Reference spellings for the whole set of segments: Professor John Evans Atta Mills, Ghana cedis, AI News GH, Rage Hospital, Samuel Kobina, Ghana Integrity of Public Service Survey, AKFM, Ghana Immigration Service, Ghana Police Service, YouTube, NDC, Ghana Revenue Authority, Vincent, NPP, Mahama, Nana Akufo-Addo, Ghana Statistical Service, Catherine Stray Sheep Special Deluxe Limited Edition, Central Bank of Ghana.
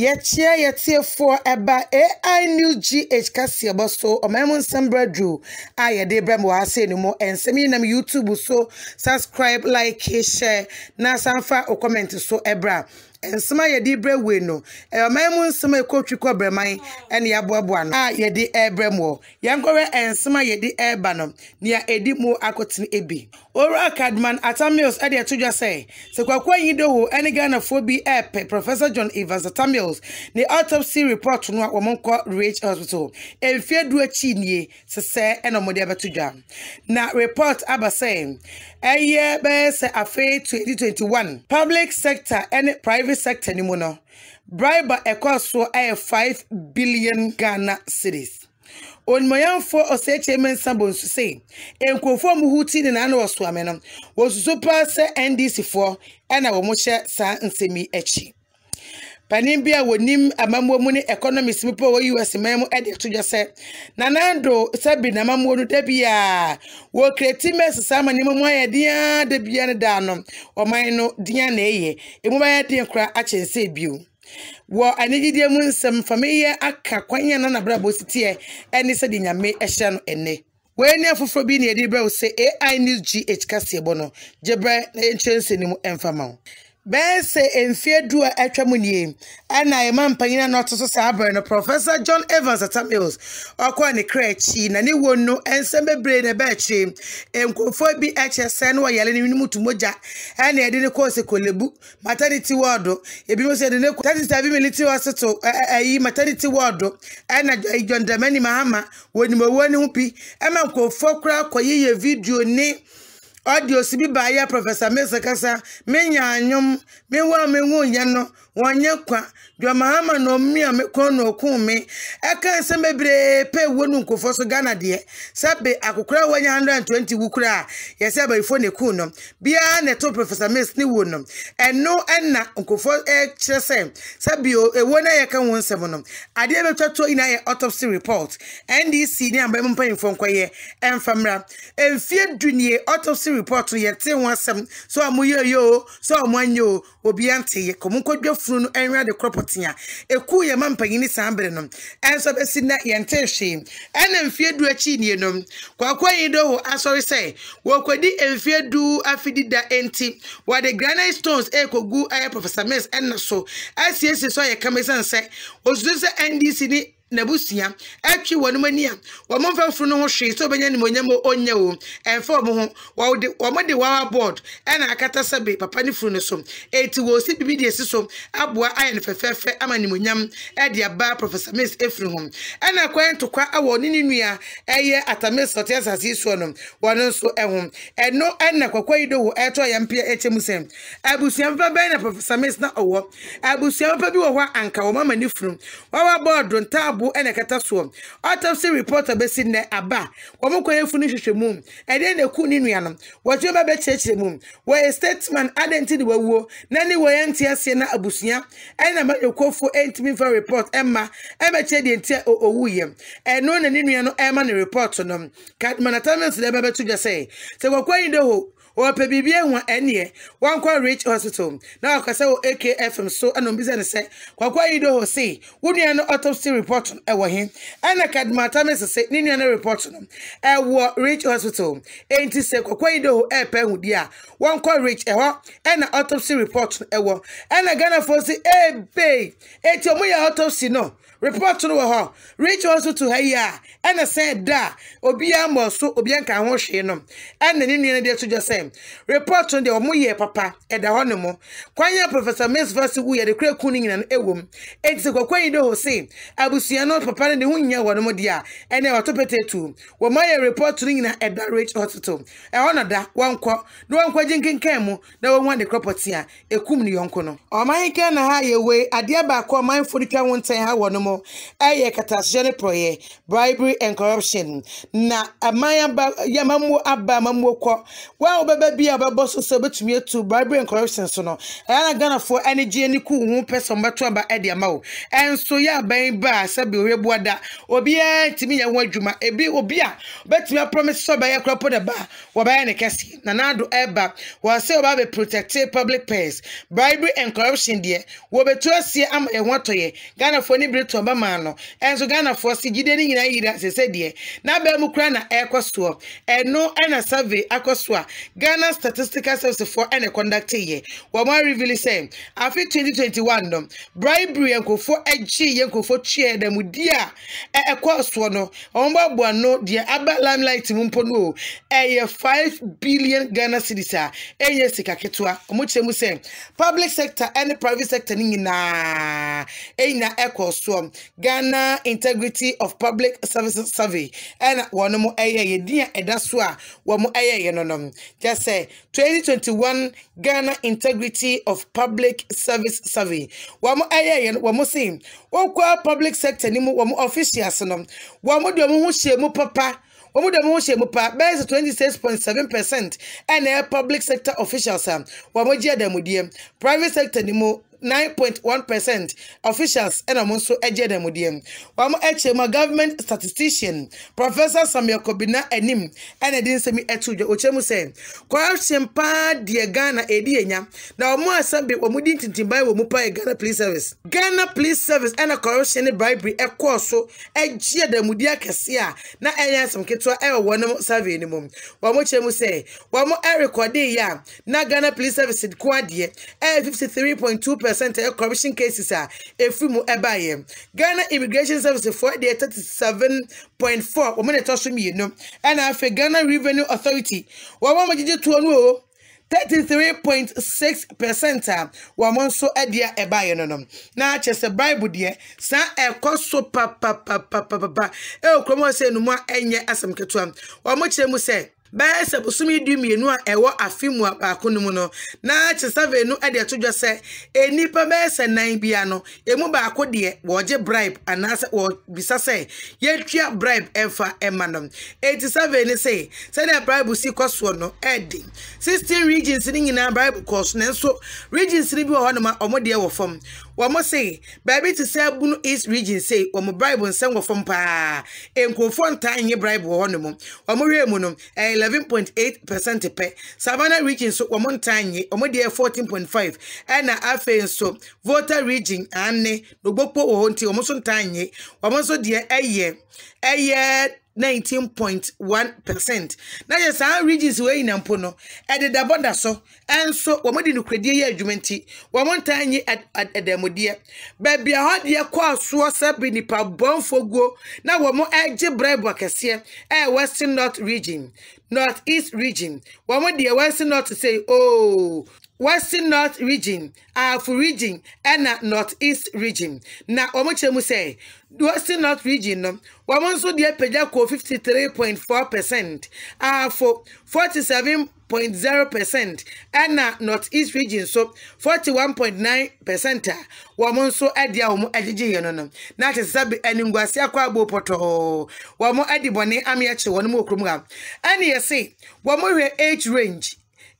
Yetchia yetia for eba AI News GH kasi abaso o memun sembredu aye de brem wa ase ni mo ensemi na YouTube so subscribe like share na sanfa o comment so ebra ensema ye di bre we no e memun sema ekotwiko breman ene aboaboa no a ye di ebremo yankore ensema ye di eba no nia edi mo akotini ebi ora kadman Atta Mills e de toja say se kwakwa yido ho ene Ghana phobia ep Professor John Evans Atta Mills the autopsy report no womonko Rage Hospital emfiedu achi nie sese enomode abetudwa na report abasem eye be se afi 2021 public sector and private sector ni mono bribe across so 5 billion Ghana cedis on moyan for osecheme nsabon so say enkofo mu huti ni na na oso amenom wo super se NDC for ena wo mo hye sa nsemi achi Panimbia wonim amamu muni economist mipo wa US memu edi tuja se. Nanando sabi na mamu wonu debia. Wo kretime sasama ni mwa ya diya debia na dano. Omaino diya neye. Imwa ya diya nkura ache nsebiu. Wo anijidi ya munsa mfamiye aka kwa inya nana brabo sitie. Eni sadi nyame eshano ene. When you for being a debra say AI News GH kasi bono. Jebra na entrance ni mu enfamao. Bese enfie dua etwa munye ana ema mpanyina no to so sabre no Professor John Evans Atta Mills okwa ne krechi na ne wonu ensembebre ne bechi enkofo bi HSN wo yele ne mutu moja ana ede ne course kolebu maternity ward ebi mo se de ne 37 military hospital ayi maternity ward ana John Dramani Mahama woni mo woni hu pi ema enkofo kra koyeye video ne audio sibi baia Professor Mesa kasa menya anyum mewa menwo yano wanye kwa dwa Mahama no mi amekono okume aka nsembebre pe wonu nkofoso Ghana de sabe akukura wanya 120 wukura yesa ba ifo ne kuno bia ne to Professor Mesa ni wono eno enna nkofo chese sabe ewona yeka wonsem no ade betwato ina ye autopsy report NDC ni amba mpanyimfo nkoye emfamra emfie dunie autopsy report to yet wasem so amuye yo so amanyo obiante ye komunkodwefuru no enra de cropotia eku ye mampanyini sambre no enso besi na yente hwe enamfie du achi nie no kwakwanyi do ho asori say wokwedi emfie du afidi da enti wa the granite stones ekogu aye Professor Mills enna so asiesi so ye kamisa nse ozuze NDC ni Nebusia, actually one mania, one month from no shade, so many monamo on yo, and for Mohon, while the woman the war board, and I cata sabi, papani frunosum, 80 will see media system, abwa I and Fefe Amanimunam, at the bar Professor Miss Efrihom, and I went to quite our Ninia, a year at a miss hotels as his one, also a home, and no Anna Quaido, Eto Yampia Etimusem, Abusiam Babana Professor Miss not a war, Abusiam Pabu Anka, or Mamma Nifrum, our board don't tap. And a catastrophe. Autopsy reporter bessin there aba. Woman could finish the moon, and then a cooninum. Whatever betch the moon, where a statesman identity were woe, Nanny were antia Siena Abusia, and I met your call for 8 minutes for report Emma Chedi and Tia O William, and no Niniano Emma report on them. Catman attendants never to just say, so we're quite in the hope. Or pebibia one anye one kwa Rage Hospital na akase o AKFM so anom business se kwakwa yido ho se wonu no autopsy report e wo hin ana kadmata me se ninu na report no e wo Rage Hospital enti se kwakwa yido ho e pa hudi a one kwa Rage e ho ana autopsy report e wo ana Ghana for se e be enti o mu ya autopsy no report no ho Rage Hospital ha ya ana se da obi ambo so obi anka ho hwe no ana ninu na de to just report on the omuye papa at the honeymoon. Quanya Professor Miss Versi, we are the crack cooning in an ewum. It's a quaint ho say, Abusiano, Papa, and the Winya, one modia, and our topete too. Well, my report ringing at that Rage Hospital. A honor that one quack, no one quack drinking camel, no one the cropotia, a cumni oncono. Or my can high away, a dear back, or mine for the car won't say how one. mo eye katasjene proye bribery and corruption na amayamba yamamu abba mamwoko wa obebe bia obebo so sebetumi to bribery and corruption so no na Ghana for energy ni ku hu person beto aba e de mawo enso ya ban ba sabi ohebuada obi e timi ya ho adwuma ebi obi a betimi promise so ba ye kropo de ba wo ba ye ne kesi na nado eba wo se oba be protect public purse bribery and corruption there wo beto asie am e ho toye Ghana for ni breto ba ma no enso Ghana for sigide ni nyina yira sese de na ba mu kra na ekoso eno ena survey akoso a Ghana Statistical Service for ene conduct ye wo ma reveal say afi 2021 no bribery and kofo eji ye kofo tue da mu dia ekoso no on ba bo no de aba limelight mu mpo no eye 5 billion Ghana cedis a eye sika ketua omo chemu say public sector and private sector ni nyina eina ekoso Ghana Integrity of Public Service Survey and one more eye dia edaswa one more eye no just say 2021 Ghana Integrity of Public Service Survey one more eye one more say okwa public sector ni mu one more officials no one more do mu ho hye mu papa Omudamushe Mupa bears 26.7% and air public sector officials. Wamoja Demudium, private sector Nimu 9.1% officials and amonso ejedemudiem wamo echema government statistician Professor Samuel Kobina enim ene dinsemi etujo ochemu se corruption pa de Ghana edienya na omo asabe omudi tintinbai wo mupa e Ghana Police Service and a corruption and bribery e koso ejedemudia kese a na enya samketo e wono survey ni mum wamo chemu se wamo e record ya na Ghana Police Service kwade e 53.2% of corruption cases are a free mu ebaye. Ghana Immigration Service for the 37.4 women at Toshumi, no, and after Ghana Revenue Authority. What did you do? 33.6% wamonso edia ebaye nonom na chese bible de san ekoso pa e kromo se no mu enye asamketua wamochire mu se ba se busumi du mienu a ewo afimu abakonumu no na chesave no ade atodwa se enipa ba se nan bia no emu ba akode woje bribe anase wo bisa se yetwa bribe efa emanom 87 ni se se na bribe si koso no edi 16 regions ni nyina bribe koso nenso regions ni bi wo no ma omode wo fam wamo se baby to se bunu east region se wamo bribe nsengo fam pa enkofo ntan ye bribe wo no mo wamo remu no 11.8% pe Savannah region so wamontanye omodie 14.5 ena afen so voter region ane noboppo wo honti omoso ntanye wamonso die eye 19.1%. Na yesa regions we ina mpo no ededa border so enso womodi nukwedie ye adwumenti womontanyi edemodie ba bia ho de kwaso sabi nipa bonfogo na womo eje bribe akese e western north region north east region womodi western north say oh western north region afu region and north east region na omochemu say western north region no wamonso de peja ko 53.4% afu 47.0% and north east region so 41.9% wamonso edia omo ejiji yeno no na tesabe eningwasi akwa bo poto wamo edibone ameache wono okrum ga and yesi wamo we age range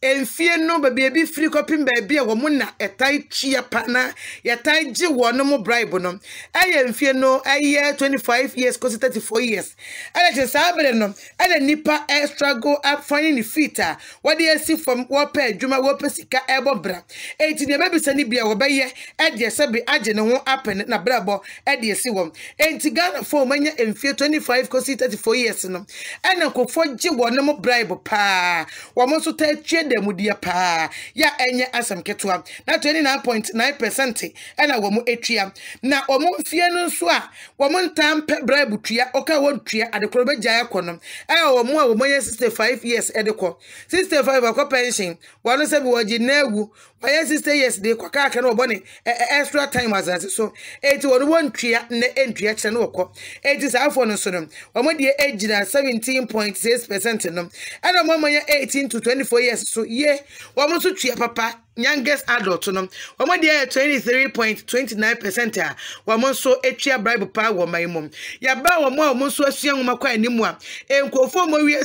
enfie no baby free copying baby a woman na etai chia pana yatai ji wono mo bribe no eye enfie no eye 25 years cause 34 years and just abere no and nipa extra go up finding the fitter what do you see from what pair juma what pesika ebobra eti ne baby sani bia wo baye e de se bi age ne ho apen na brabo e de si wo enti Ghana for manya enfie 25 cause 34 years no and akofo ji wono mo bribe pa wo mo so te demudia pa ya enye asamketua na 29.9% ena womu etua na womu mfie no nso a womu ntampe bribe tua oka wontua adekorobe gya ekonom e womu a womu 65 years edeko 65 akwa pension wanu se bi woji newu waye 60 years de kwa kaka na obone extra time azase so eti wonu wontua ne entua kye no okọ eti safo no so no womu de ejina 17.6% no ena womu 18 to 24 years so ye wamu so tue papa youngest adult no one there 23.29% a one so etia bribe pa wo man mum ya ba wo mo mo so asua nwoma kwa animu a enkofo mo wi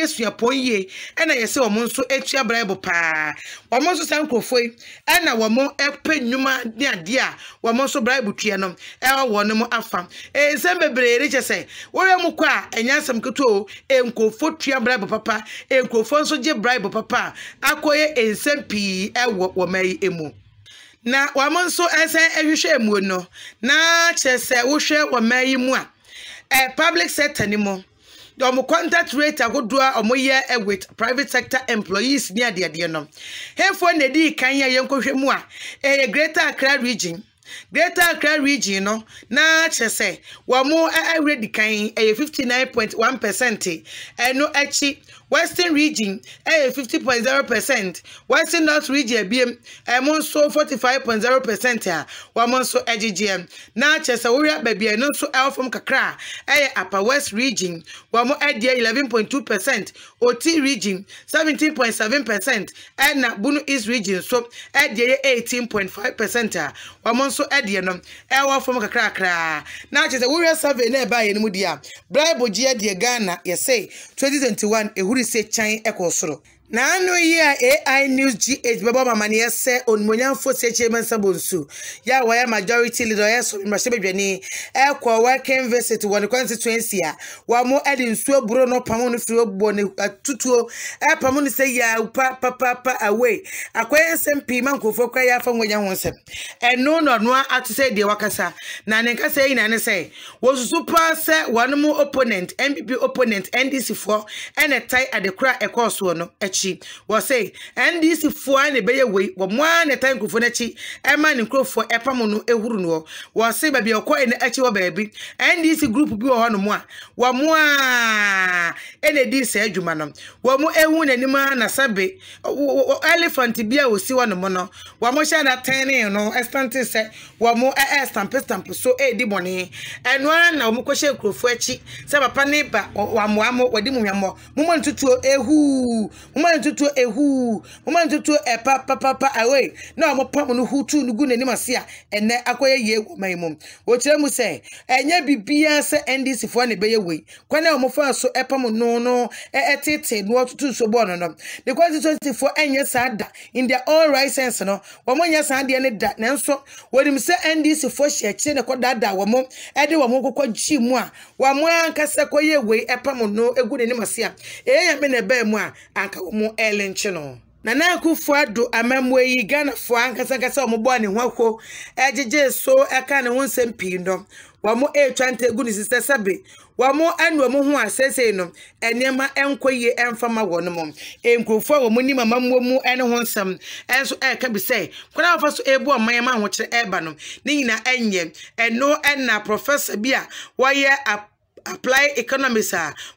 asua pon ye na ye se wo mo so etia bribe pa wo mo so san kofo yi na wo mo epe nwuma de ade a wo mo so bribe tue no wo no mo afa nsembebere ri che se wo ye mo kwa enyansam keto enkofo tue bribe papa enkofo so je bribe papa akoye ensempi wamei emu. Na wamonso ese ehwishe emu no. Na chese uhwe wamei mua. Public sector ni mo. Omo contact rate agodua omo ye with private sector employees near the adiano. Hefo ne di kanya yenkohwe mu a. Greater Accra region. Greater Accra region no na chese wamo ready kind 59.1% no echi Western region 50.0%, Western North region BM monso 45.0% ya wamonso EGGM na chese woria baby no so from kakra Upper West region wamo dia 11.2%, OT region 17.7% na Bunu East region so dia 18.5% ya wamonso Edienum, our from Kakra. Now, just a warrior survey nearby in Mudia. Bribe Gia de Ghana, yes, say 2021, a hoodie say China Ecosro. Na no year AI News GH Baba Mania se on Munyan for Chairman Sabonsu. Ya wire majority leader yes in Mashabani Elqua working visit one constituency. Wa more adding so Bruno Pamon Frio Boni at Tutuo El Pamon say ya papa away. Acquaintance and Pimanko for Kaya from William Wonsep. And no at say the Wakasa. Naneka say Nana say was super set one more opponent, NPP opponent, NDC4, and a tie at the crack across one. Was say NDC for any bay away, one a time Kufunechi, a man in crow for Epamonu Euruno, was say baby or quite an actual baby, NDC group be on moi, one more NDC Jumanum, one more a wound and man a sabbe, elephant to be a will see one mono, one more shall attend no espantis set, one more a stampestamp so a debony, and one no mokoshe crofechi, Sabapaneba or one more or demon, woman to a who. Woman to a papa away. No, more papa who too no good and masia and ne acquire ye my mum. What you say? And ye be beers and this if one bay away. Quana mofa so epamo no, a tete, no to so bonum. The quantity for and yes had in their all right sense no. Woman yes had the end that Nanso. What him say and this for she a chin a quadada woman, and the woman called Chimwa. One more cassa quay away epamo no a good and masia. Eh, men a bear moi. Mu Ellen Channel. Nana Akufo-Addo amemwe yi Ghana fo ankasa kasa ombo ani hwako ejeje so eka ne wonsem pindo wamo etwante guni sister sabe wamo anu mo ho asese no enema enkoye enfama wono mom enkrofo wo muni mama mu ene honsem enso eka bi say kwana fa so ebu aman ma ho kire eba no ne nyina enye eno enna professor bia waye Apply Economics,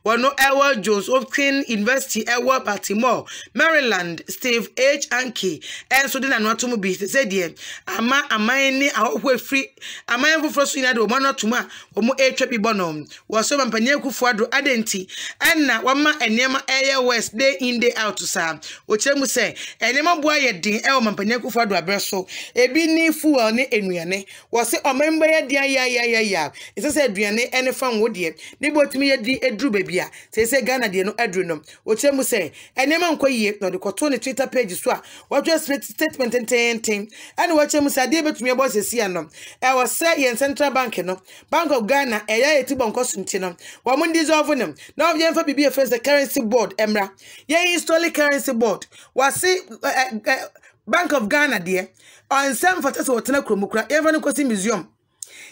Wano Elwood Jones, Hopkins University, Elwood, Baltimore, Maryland, Steve H. Anki, and so then I want to be said here. Am I a free? Am I ever first in Ado, one or two more, or more a trappy bonum? Was so Panyako for the identity, and now one and Yama Air West day in day out to Sam, which I must say, and Yama Boyer Ding Elman Panyako for the Abrasso, a binny fool on it and Riane, was it a member ya. It's a said Riane and a fan would ye. Nibo to me a di edru babia. Say Ghana de no edrunom. Ochemu say, and neman kwa ye no the cotton Twitter page swa. What just statement and ten. And watchemu say de to me about sianom. I was say yen Central Bank no. Bank of Ghana eya etibo nkosuntinom. Wamun dissolve them. Now yen for BB face the currency board emra. Ye install currency board. Wasi Bank of Ghana dear. On some for test water kromukra even kosi museum.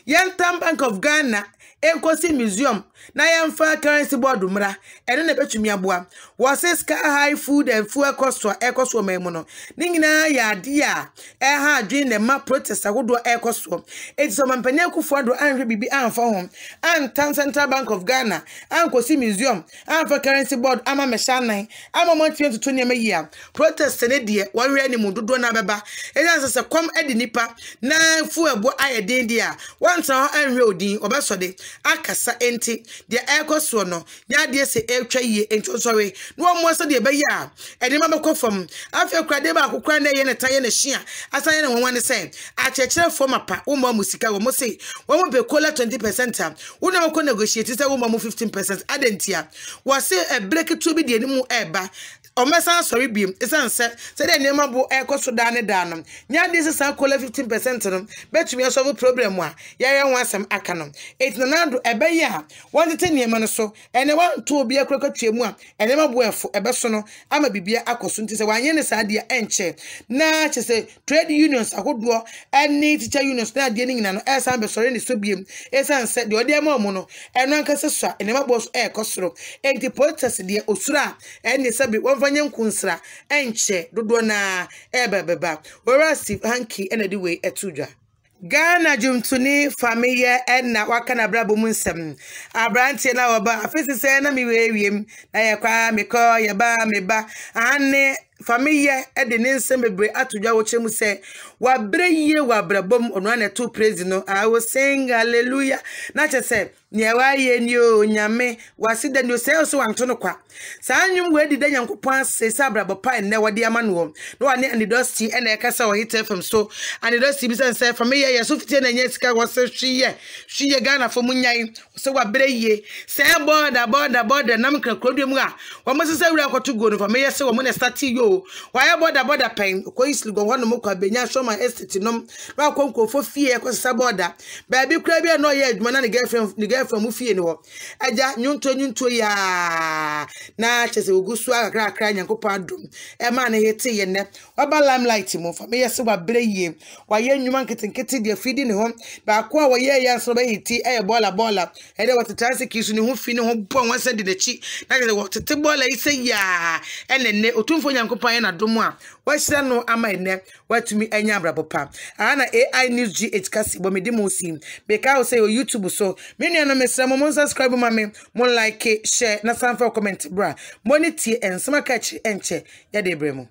Yen Tam Bank of Ghana Enkosi museum na yamfa currency board mra ene na betumi aboa was sky high food and fuel cost ekoso memu no ningina ya dia ha adwin ne ma protest agodo ekoso etso mampanya Akufo-Addo anhwe bibi anfa ho antan Central Bank of Ghana ankosi museum anfa currency board ama meshanan ama montu to nyama yia protest ne de wonwe ni mudodo na beba ejanse se kom edinipa na fuel bo ayedin dia wanta anhwe odin obesode akasa enti de ekoso no ya de se etwa ye enti sorry no mo so de ba ya e de mabeko fam afia krade ba akokra na ye ne taye ne hia asan ye ne wonwa ne se a chechere form apa wo mo musika wo mo se wo mo be kola 20% wo na ko negotiate se wo mo 15% adentia wo se e break to bi de ni mu e ba o mesa sorry bi isan se se de ne mabo ekoso da ne da no nya de se san kola 15% no betumi aso problem wa ya wansam aka no etinando ebe ye ha wonte niema no so ene wanto obi akrokatwemu a ene mabo efo ebe so no ama bibia akoso nti se wanye ne sadia enche na che se trade unions akodo any teacher unions na de nyina no esan be sori ne so biem esan se de odi ama mu no eno anka se so ene mabo so ekosoro enti protest de osura ene sabe wonfanye nkunsra enche dodo na ebe beba orasi hanki ene de we etudwa Ghana jumtuni familia enna wakana brabo munsem abrantie na waba afisi se na miwewiem na yakwa meko yaba meba ane familia edene nsem bebre atudwa wo chemu se wabreye wabrabom onwane to praise no I will sing hallelujah na chese Nyewaye nyo nyame wasida nyo seyo so wantono kwa saanyum wedi da nyankopon sesa brabapa enne wadi amanuo no ane andidosti ene ekasa wo hit fm so andidosti bisan se familia yeso fitie na nyesika wasehwiye hwiye Ghana fo munyai so wabreye se border namkra krodwemu a wamosesa wura akoto go no familia se wo ne start yo waye border pen ko isligo hono mo kwa benya shoma estate nom wa konkonfo fie ko sesa border baabi kra bia no ye adwuma na ne girlfriend from Ufie no eja nyunto ya na chese ogusu akakra Nyankopon ema na hete ye ne oba limelight mo fa me yesi wa breye wa ye nyuma nketenkete de afidi ne ho ba kwa wa ye ya so ba hiti e bola ede wa tetase kisu ne ho fi ne ho bon wase de dechi na chese wa tete bola ise ya enene otumfo Nyankopon na dom a wa hira no ama ene watumi anya abrapopa ana AI News GH kasi bo me de mo sim be ka o say o YouTube so me na mesra mo subscribe mame mo like share na samfa comment bra mo ne tie ensema ka chi enche ya de bremo.